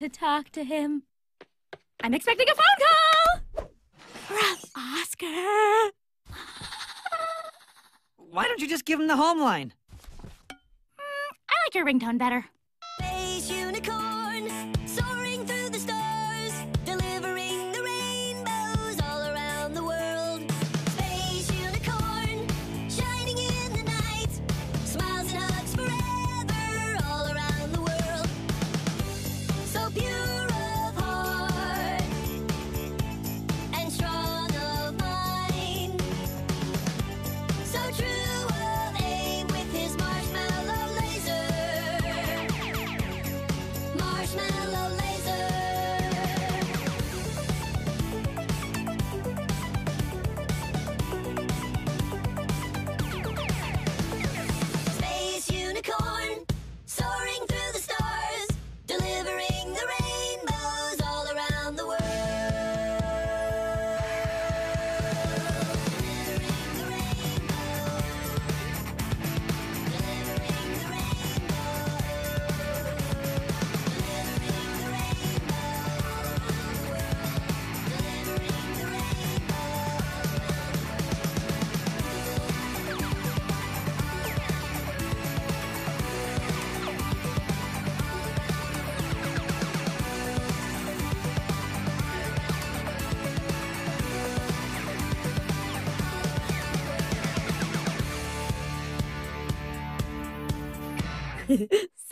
to talk to him. I'm expecting a phone call! From Oscar. Why don't you just give him the home line? I like your ringtone better. Space unicorn, soaring through the stars, delivering the rainbows all around the world. Space unicorn, shining in the night, smiles and hugs forever all around the world. So pure of heart and strong of mind, so true.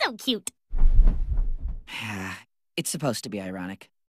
So cute. It's supposed to be ironic.